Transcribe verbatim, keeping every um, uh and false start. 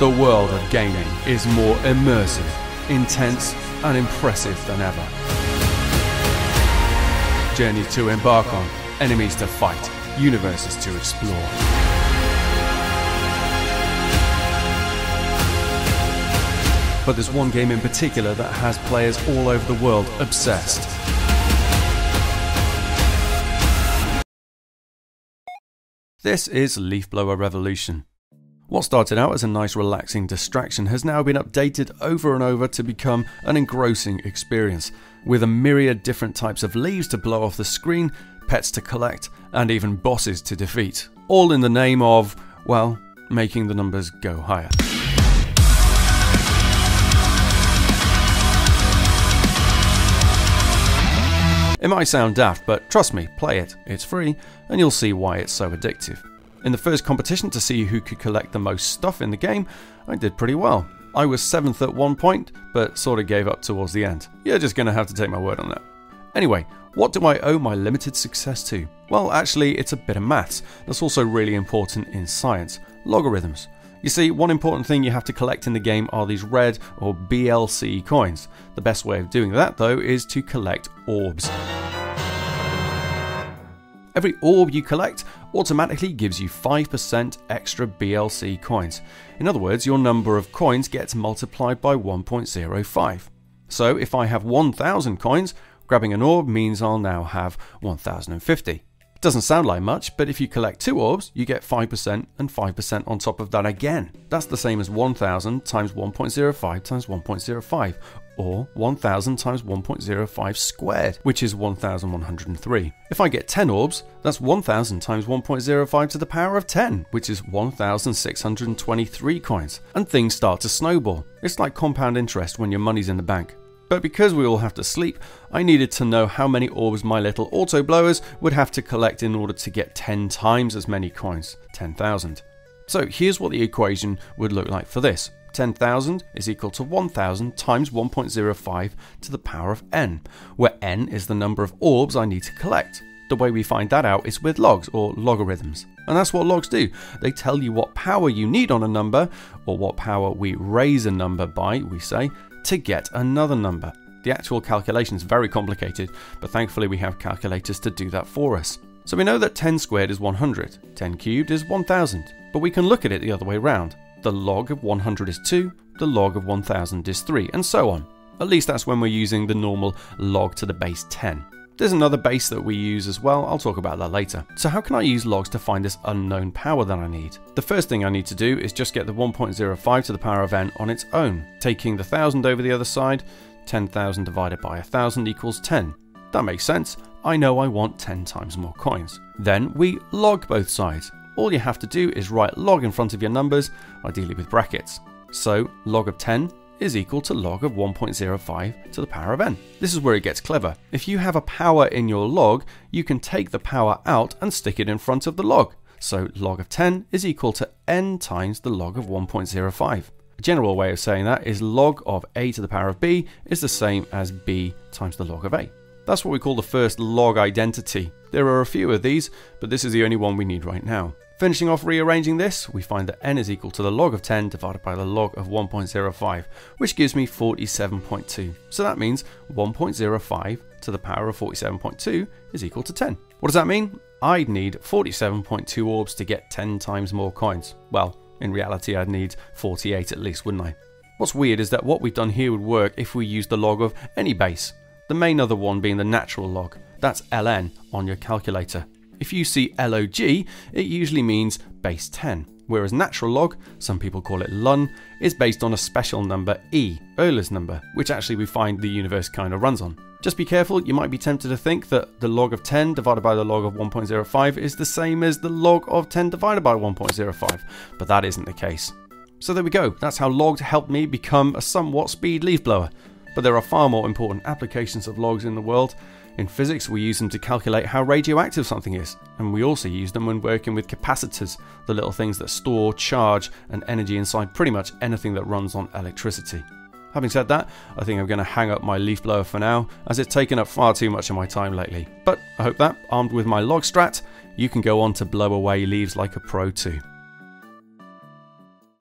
The world of gaming is more immersive, intense, and impressive than ever. Journeys to embark on, enemies to fight, universes to explore. But there's one game in particular that has players all over the world obsessed. This is Leaf Blower Revolution. What started out as a nice relaxing distraction has now been updated over and over to become an engrossing experience, with a myriad different types of leaves to blow off the screen, pets to collect, and even bosses to defeat, all in the name of, well, making the numbers go higher. It might sound daft, but trust me, play it, it's free, and you'll see why it's so addictive. In the first competition to see who could collect the most stuff in the game, I did pretty well. I was seventh at one point, but sort of gave up towards the end. You're just going to have to take my word on that. Anyway, what do I owe my limited success to? Well, actually, it's a bit of maths. That's also really important in science. Logarithms. You see, one important thing you have to collect in the game are these red or B L C coins. The best way of doing that, though, is to collect orbs. Every orb you collect automatically gives you five percent extra B L C coins. In other words, your number of coins gets multiplied by one point zero five. So if I have one thousand coins, grabbing an orb means I'll now have one thousand fifty. It doesn't sound like much, but if you collect two orbs, you get five percent and five percent on top of that again. That's the same as one thousand times one point zero five times one point zero five, or one thousand times one point zero five squared, which is one thousand one hundred three. If I get ten orbs, that's one thousand times one point zero five to the power of ten, which is one thousand six hundred twenty-three coins. And things start to snowball. It's like compound interest when your money's in the bank. But because we all have to sleep, I needed to know how many orbs my little auto blowers would have to collect in order to get ten times as many coins, ten thousand. So here's what the equation would look like for this. ten thousand is equal to one thousand times one point zero five to the power of n, where n is the number of orbs I need to collect. The way we find that out is with logs, or logarithms. And that's what logs do. They tell you what power you need on a number, or what power we raise a number by, we say, to get another number. The actual calculation is very complicated, but thankfully we have calculators to do that for us. So we know that ten squared is one hundred, ten cubed is one thousand, but we can look at it the other way round. The log of one hundred is two, the log of one thousand is three, and so on. At least that's when we're using the normal log to the base ten. There's another base that we use as well, I'll talk about that later. So how can I use logs to find this unknown power that I need? The first thing I need to do is just get the one point zero five to the power of n on its own, taking the one thousand over the other side. ten thousand divided by one thousand equals ten. That makes sense, I know I want ten times more coins. Then we log both sides. All you have to do is write log in front of your numbers, ideally with brackets. So log of ten is equal to log of one point zero five to the power of n. This is where it gets clever. If you have a power in your log, you can take the power out and stick it in front of the log. So log of ten is equal to n times the log of one point zero five. A general way of saying that is log of a to the power of b is the same as b times the log of a. That's what we call the first log identity. There are a few of these, but this is the only one we need right now. Finishing off rearranging this, we find that n is equal to the log of ten divided by the log of one point zero five, which gives me forty-seven point two. So that means one point zero five to the power of forty-seven point two is equal to ten. What does that mean? I'd need forty-seven point two orbs to get ten times more coins. Well, in reality, I'd need forty-eight at least, wouldn't I? What's weird is that what we've done here would work if we used the log of any base, the main other one being the natural log. That's ln on your calculator. If you see log, it usually means base ten, whereas natural log, some people call it lun, is based on a special number e, Euler's number, which actually we find the universe kind of runs on. Just be careful, you might be tempted to think that the log of ten divided by the log of one point zero five is the same as the log of ten divided by one point zero five, but that isn't the case. So there we go, that's how logs helped me become a somewhat speed leaf blower. But there are far more important applications of logs in the world. In physics, we use them to calculate how radioactive something is, and we also use them when working with capacitors, the little things that store charge and energy inside pretty much anything that runs on electricity. Having said that, I think I'm going to hang up my leaf blower for now, as it's taken up far too much of my time lately. But I hope that, armed with my log strat, you can go on to blow away leaves like a pro too.